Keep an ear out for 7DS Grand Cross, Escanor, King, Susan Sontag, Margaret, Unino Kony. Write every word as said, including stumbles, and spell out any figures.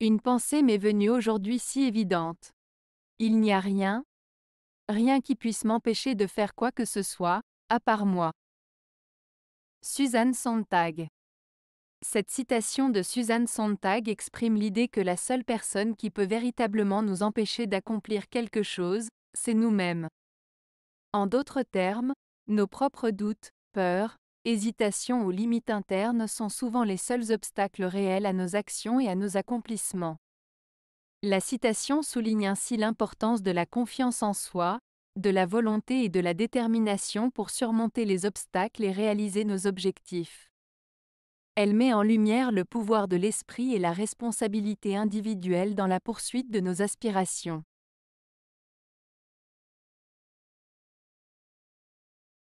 Une pensée m'est venue aujourd'hui si évidente. Il n'y a rien, rien qui puisse m'empêcher de faire quoi que ce soit, à part moi. Susan Sontag. Cette citation de Susan Sontag exprime l'idée que la seule personne qui peut véritablement nous empêcher d'accomplir quelque chose, c'est nous-mêmes. En d'autres termes, nos propres doutes, peurs, hésitations ou limites internes sont souvent les seuls obstacles réels à nos actions et à nos accomplissements. La citation souligne ainsi l'importance de la confiance en soi, de la volonté et de la détermination pour surmonter les obstacles et réaliser nos objectifs. Elle met en lumière le pouvoir de l'esprit et la responsabilité individuelle dans la poursuite de nos aspirations.